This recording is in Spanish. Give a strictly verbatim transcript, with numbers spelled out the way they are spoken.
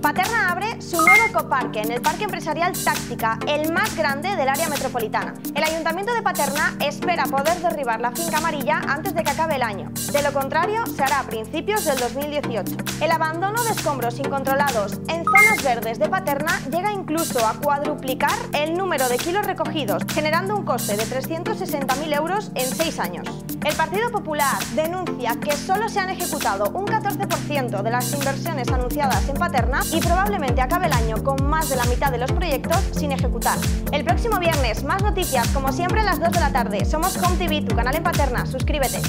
Paterna abre su nuevo ecoparque en el Parque Empresarial Táctica, el más grande del área metropolitana. El Ayuntamiento de Paterna espera poder derribar la Finca Amarilla antes de que acabe el año. De lo contrario, se hará a principios del dos mil dieciocho. El abandono de escombros incontrolados en zonas verdes de Paterna llega incluso a cuadruplicar el número de kilos recogidos, generando un coste de trescientos sesenta mil euros en seis años. El Partido Popular denuncia que solo se han ejecutado un catorce por ciento de las inversiones anunciadas en Paterna y probablemente acabe el año con más de la mitad de los proyectos sin ejecutar. El próximo viernes, más noticias, como siempre a las dos de la tarde. Somos Home T V, tu canal en Paterna. Suscríbete.